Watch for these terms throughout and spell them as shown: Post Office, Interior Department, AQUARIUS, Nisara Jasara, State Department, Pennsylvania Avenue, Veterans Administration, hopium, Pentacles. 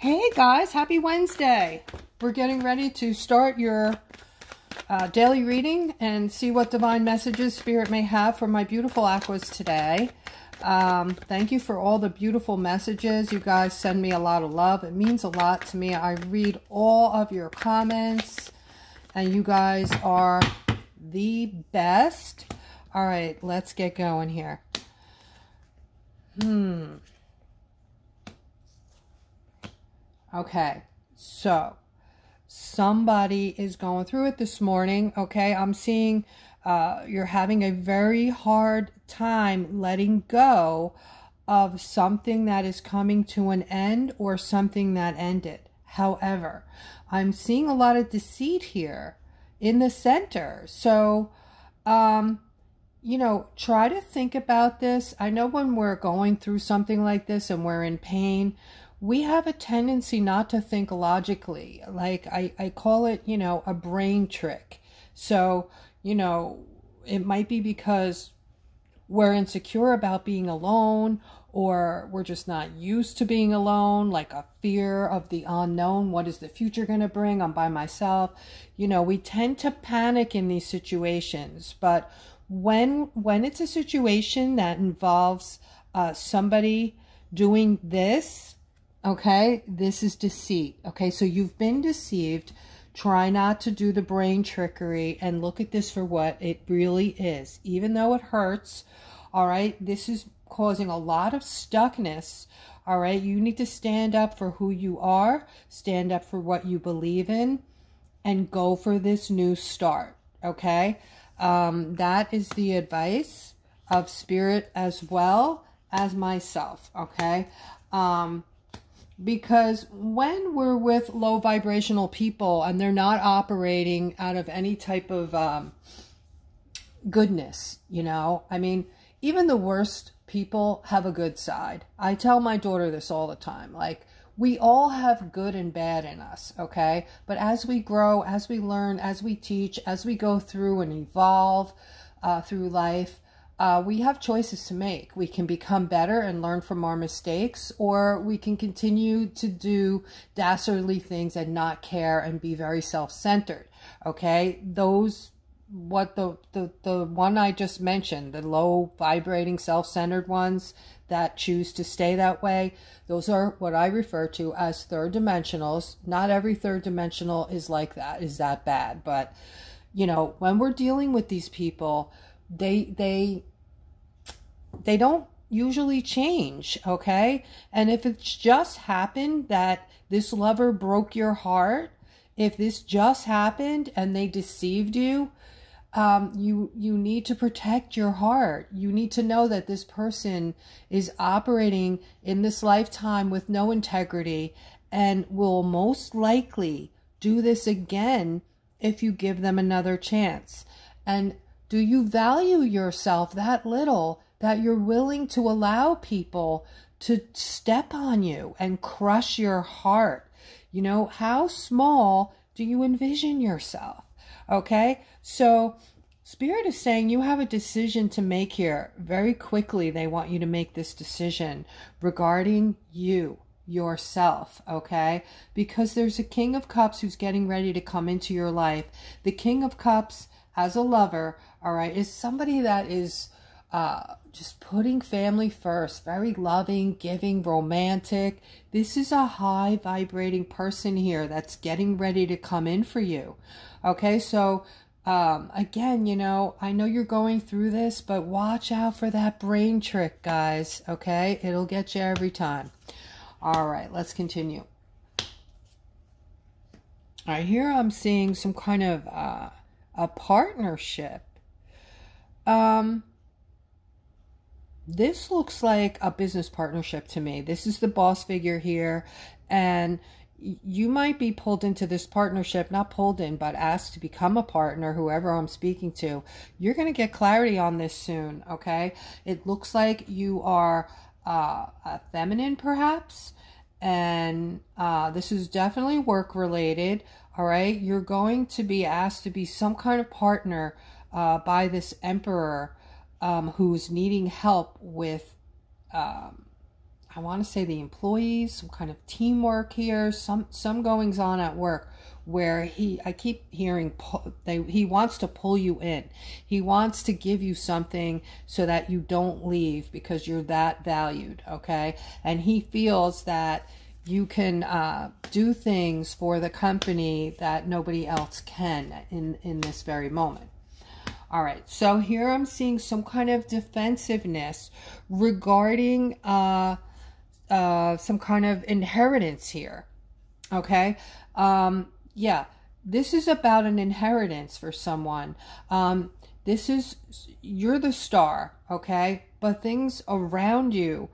Hey guys, happy Wednesday. We're getting ready to start your daily reading and see what divine messages Spirit may have for my beautiful Aquas today. Thank you for all the beautiful messages. You guys send me a lot of love. It means a lot to me. I read all of your comments and you guys are the best. All right, let's get going here. Okay, so somebody is going through it this morning, okay? I'm seeing you're having a very hard time letting go of something that is coming to an end or something that ended. However, I'm seeing a lot of deceit here in the center. So, you know, try to think about this. I know when we're going through something like this and we're in pain, we have a tendency not to think logically. Like I call it, you know, a brain trick. So, you know, it might be because we're insecure about being alone, or we're just not used to being alone, like a fear of the unknown. What is the future going to bring? I'm by myself. You know, we tend to panic in these situations. But when it's a situation that involves somebody doing this, okay, this is deceit. Okay, so you've been deceived. Try not to do the brain trickery and look at this for what it really is. Even though it hurts, all right, this is causing a lot of stuckness, all right? You need to stand up for who you are, stand up for what you believe in, and go for this new start, okay? That is the advice of Spirit as well as myself, okay? Because when we're with low vibrational people and they're not operating out of any type of goodness, you know, I mean, even the worst people have a good side. I tell my daughter this all the time. Like, we all have good and bad in us, okay? But as we grow, as we learn, as we teach, as we go through and evolve through life, we have choices to make. We can become better and learn from our mistakes, or we can continue to do dastardly things and not care and be very self-centered, okay? Those, what the one I just mentioned, the low vibrating self-centered ones that choose to stay that way, those are what I refer to as third dimensionals. Not every third dimensional is like that, is that bad. But, you know, when we're dealing with these people, they don't usually change, okay? And if it's just happened that this lover broke your heart, if this just happened and they deceived you, you need to protect your heart. You need to know that this person is operating in this lifetime with no integrity and will most likely do this again if you give them another chance. And do you value yourself that little that you're willing to allow people to step on you and crush your heart? You know, how small do you envision yourself? Okay, so Spirit is saying you have a decision to make here. Very quickly, they want you to make this decision regarding you, yourself, okay? Because there's a King of Cups who's getting ready to come into your life. The King of Cups as a lover, all right, is somebody that is just putting family first, very loving, giving, romantic. This is a high vibrating person here that's getting ready to come in for you. Okay, so again, you know, I know you're going through this, but watch out for that brain trick, guys, okay? It'll get you every time. All right, let's continue. All right, here I'm seeing some kind of a partnership. This looks like a business partnership to me. This is the boss figure here, and you might be pulled into this partnership, not pulled in, but asked to become a partner, whoever I'm speaking to. You're going to get clarity on this soon, okay? It looks like you are a feminine, perhaps, and this is definitely work-related, all right? You're going to be asked to be some kind of partner by this Emperor, who's needing help with I want to say the employees, some kind of teamwork here, some goings on at work where I keep hearing he wants to pull you in. He wants to give you something so that you don't leave because you're that valued, okay? And he feels that you can do things for the company that nobody else can in this very moment. All right, so here I'm seeing some kind of defensiveness regarding some kind of inheritance here, okay? Yeah, this is about an inheritance for someone. This is, you're the star, okay? But things around you,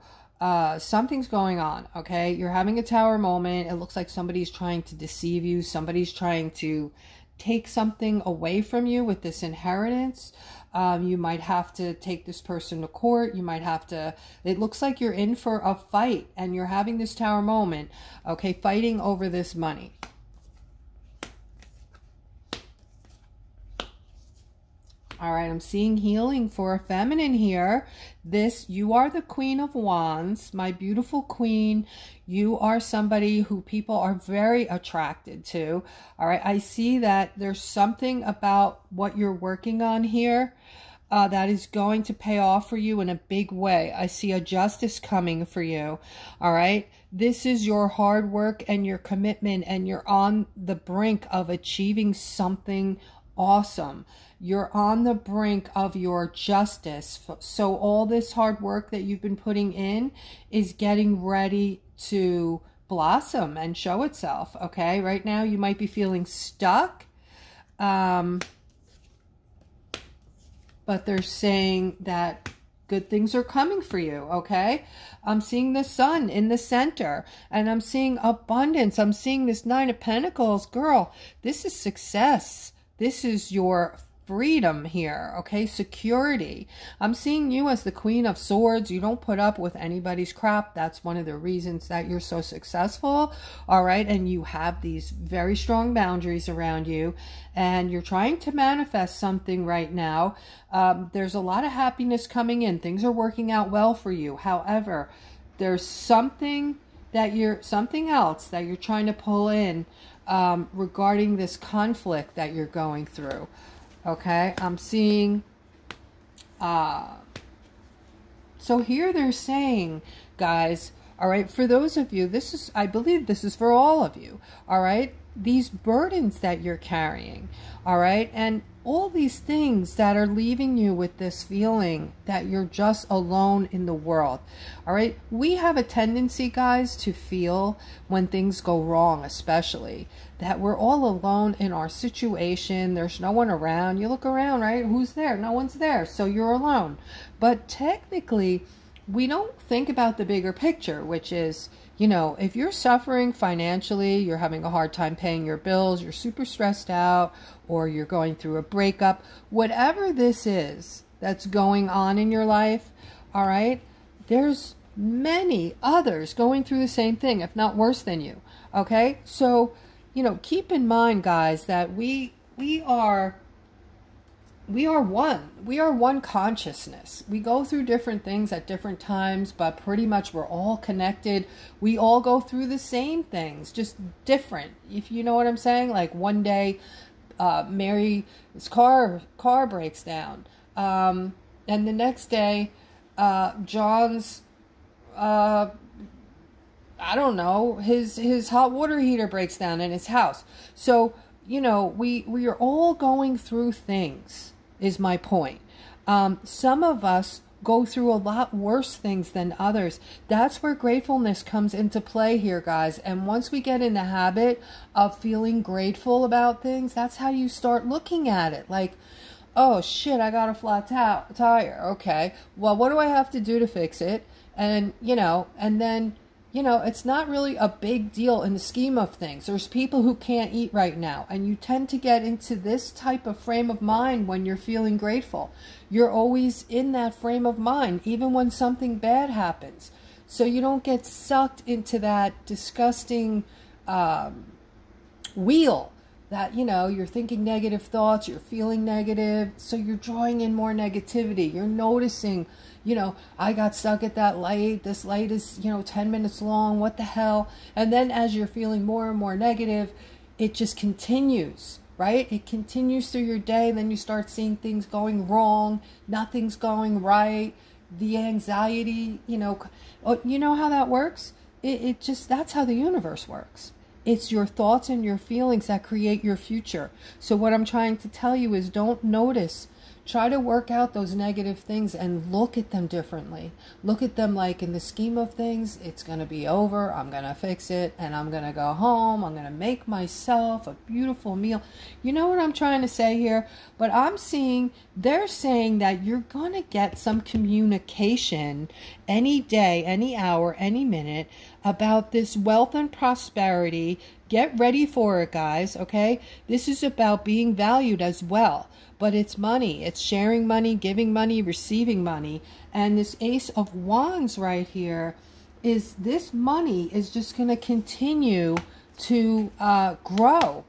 something's going on, okay? You're having a tower moment. It looks like somebody's trying to deceive you. Somebody's trying to take something away from you with this inheritance. You might have to take this person to court. You might have to, it looks like you're in for a fight and you're having this tower moment, okay, fighting over this money. All right, I'm seeing healing for a feminine here. This, you are the Queen of Wands, my beautiful queen. You are somebody who people are very attracted to. All right, I see that there's something about what you're working on here that is going to pay off for you in a big way. I see a justice coming for you. All right, this is your hard work and your commitment, and you're on the brink of achieving something awesome. You're on the brink of your justice. So all this hard work that you've been putting in is getting ready to blossom and show itself. Okay. Right now you might be feeling stuck. But they're saying that good things are coming for you. Okay. I'm seeing the sun in the center and I'm seeing abundance. I'm seeing this Nine of Pentacles. Girl, this is success. This is your freedom here, okay? Security. I'm seeing you as the Queen of Swords. You don't put up with anybody's crap. That's one of the reasons that you're so successful, all right? And you have these very strong boundaries around you, and you're trying to manifest something right now. There's a lot of happiness coming in. Things are working out well for you. However, there's something that you're, something else that you're trying to pull in regarding this conflict that you're going through. Okay, I'm seeing, so here they're saying, guys, all right, for those of you, this is, I believe this is for all of you, all right, these burdens that you're carrying, all right, and all these things that are leaving you with this feeling that you're just alone in the world, all right? We have a tendency, guys, to feel when things go wrong, especially, that we're all alone in our situation. There's no one around. You look around, right? Who's there? No one's there. So you're alone. But technically, we don't think about the bigger picture, which is, you know, if you're suffering financially, you're having a hard time paying your bills, you're super stressed out, or you're going through a breakup, whatever this is that's going on in your life, all right, there's many others going through the same thing, if not worse than you, okay? So, you know, keep in mind, guys, that we are one. We are one consciousness. We go through different things at different times, but pretty much we're all connected. We all go through the same things, just different. If you know what I'm saying, like one day, Mary's car breaks down. And the next day, John's, I don't know, his hot water heater breaks down in his house. So, you know, we are all going through things, is my point. Some of us go through a lot worse things than others. That's where gratefulness comes into play here, guys. And once we get in the habit of feeling grateful about things, that's how you start looking at it. Like, oh shit, I got a flat tire. Okay, well, what do I have to do to fix it? And, you know, and then, you know, it's not really a big deal in the scheme of things. There's people who can't eat right now. And you tend to get into this type of frame of mind when you're feeling grateful. You're always in that frame of mind, even when something bad happens. So you don't get sucked into that disgusting wheel that, you know, you're thinking negative thoughts, you're feeling negative. So you're drawing in more negativity. You're noticing, you know, I got stuck at that light. This light is, you know, 10 minutes long. What the hell? And then as you're feeling more and more negative, it just continues, right? It continues through your day. Then you start seeing things going wrong. Nothing's going right. The anxiety, you know how that works? It just, that's how the universe works. It's your thoughts and your feelings that create your future. So what I'm trying to tell you is don't notice. Try to work out those negative things and look at them differently. Look at them like, in the scheme of things, it's going to be over. I'm going to fix it and I'm going to go home. I'm going to make myself a beautiful meal. You know what I'm trying to say here? But I'm seeing, they're saying that you're going to get some communication any day, any hour, any minute about this wealth and prosperity. Get ready for it, guys, okay? This is about being valued as well. But it's money. It's sharing money, giving money, receiving money. And this Ace of Wands right here is, this money is just going to continue to grow,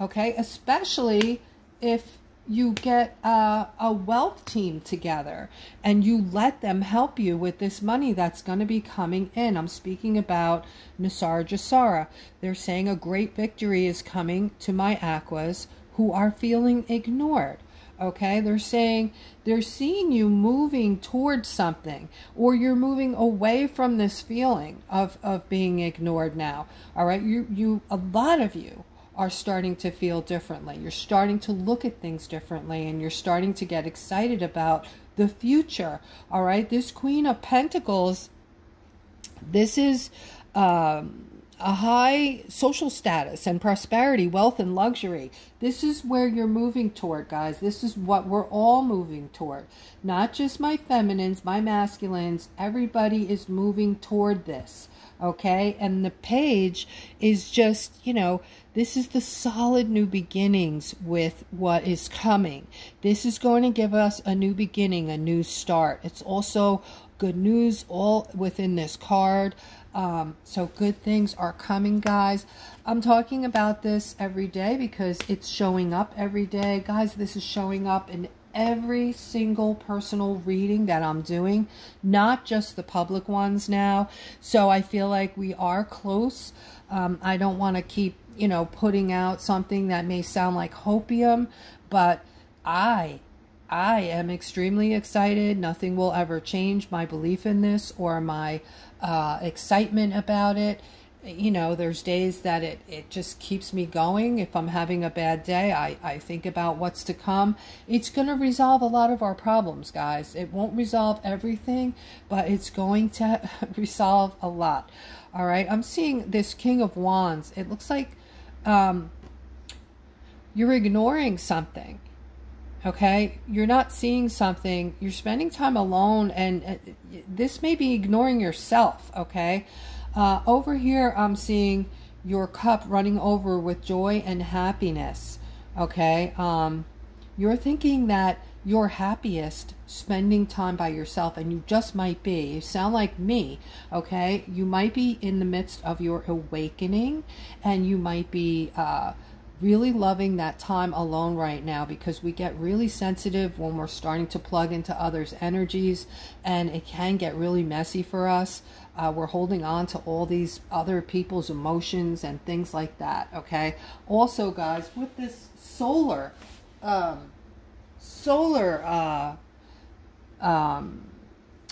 okay? Especially if you get a wealth team together and you let them help you with this money that's going to be coming in. I'm speaking about Nisara Jasara. They're saying a great victory is coming to my Aquas who are feeling ignored. Okay, they're saying they're seeing you moving towards something, or you're moving away from this feeling of being ignored now. All right, you a lot of you are starting to feel differently. You're starting to look at things differently, and you're starting to get excited about the future. All right, this Queen of Pentacles, this is a high social status and prosperity, wealth and luxury. This is where you're moving toward, guys. This is what we're all moving toward. Not just my feminines, my masculines. Everybody is moving toward this, okay? And the Page is just, you know, this is the solid new beginnings with what is coming. This is going to give us a new beginning, a new start. It's also good news all within this card. So good things are coming, guys. I'm talking about this every day because it's showing up every day. Guys, this is showing up in every single personal reading that I'm doing, not just the public ones now. So I feel like we are close. I don't want to keep, you know, putting out something that may sound like hopium, but I am extremely excited. Nothing will ever change my belief in this or my excitement about it. You know, there's days that it just keeps me going. If I'm having a bad day, I think about what's to come. It's going to resolve a lot of our problems, guys. It won't resolve everything, but it's going to resolve a lot. All right. I'm seeing this King of Wands. It looks like you're ignoring something. Okay, you're not seeing something, you're spending time alone, and this may be ignoring yourself, okay? Over here, I'm seeing your cup running over with joy and happiness, okay? You're thinking that you're happiest spending time by yourself, and you just might be. You sound like me, okay? You might be in the midst of your awakening, and you might be really loving that time alone right now, because we get really sensitive when we're starting to plug into others' energies, and it can get really messy for us. We're holding on to all these other people's emotions and things like that, okay? Also, guys, with this solar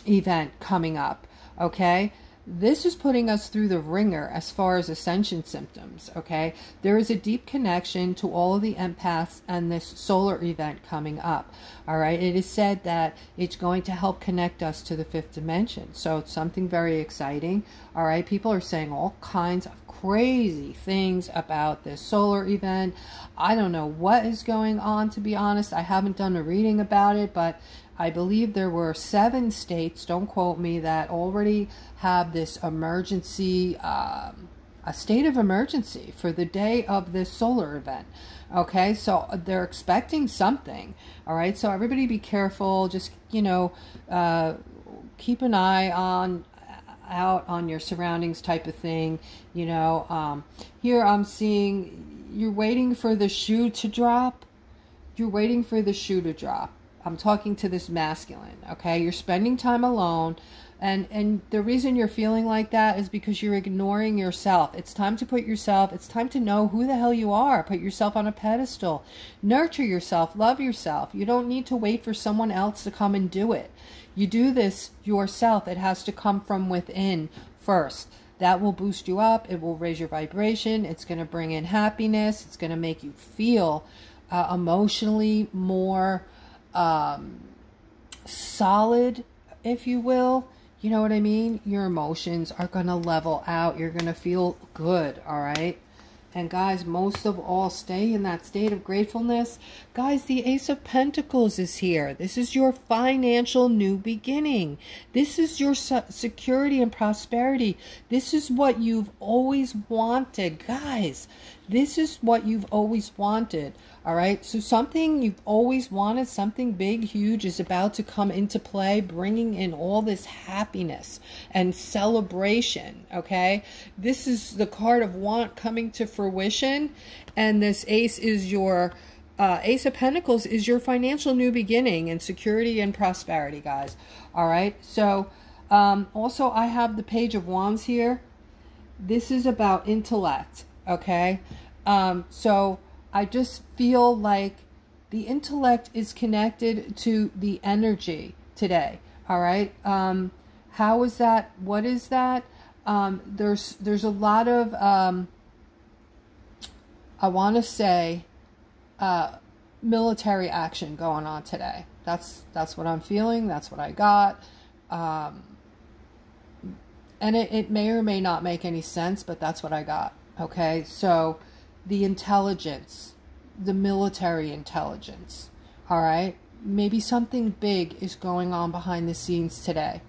event coming up, okay? This is putting us through the ringer as far as ascension symptoms, okay? There is a deep connection to all of the empaths and this solar event coming up, all right? It is said that it's going to help connect us to the fifth dimension. So it's something very exciting, all right? People are saying all kinds of crazy things about this solar event. I don't know what is going on, to be honest. I haven't done a reading about it, but I believe there were 7 states, don't quote me, that already have this emergency, a state of emergency for the day of this solar event. Okay, so they're expecting something. All right, so everybody be careful. Just, you know, keep an eye out on your surroundings type of thing. You know, here I'm seeing you're waiting for the shoe to drop. You're waiting for the shoe to drop. I'm talking to this masculine, okay? You're spending time alone. And the reason you're feeling like that is because you're ignoring yourself. It's time to put yourself, it's time to know who the hell you are. Put yourself on a pedestal. Nurture yourself. Love yourself. You don't need to wait for someone else to come and do it. You do this yourself. It has to come from within first. That will boost you up. It will raise your vibration. It's going to bring in happiness. It's going to make you feel emotionally more solid, if you will. You know what I mean? Your emotions are going to level out. You're going to feel good, all right? And guys, most of all, stay in that state of gratefulness. Guys, the Ace of Pentacles is here. This is your financial new beginning. This is your security and prosperity. This is what you've always wanted. Guys, this is what you've always wanted. All right? So something you've always wanted, something big, huge is about to come into play, bringing in all this happiness and celebration, okay? This is the card of want coming to fruition, and this ace is your Ace of Pentacles is your financial new beginning and security and prosperity, guys. All right, so also I have the Page of Wands here. This is about intellect, okay? So I just feel like the intellect is connected to the energy today, all right? How is that? What is that? There's a lot of I want to say military action going on today. That's what I'm feeling. That's what I got. And it may or may not make any sense, but that's what I got. Okay. So the intelligence, the military intelligence. All right. Maybe something big is going on behind the scenes today.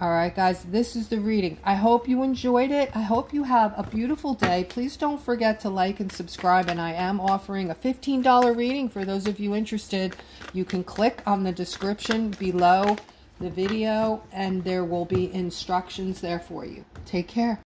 All right, guys, this is the reading. I hope you enjoyed it. I hope you have a beautiful day. Please don't forget to like and subscribe. And I am offering a $15 reading for those of you interested. You can click on the description below the video and there will be instructions there for you. Take care.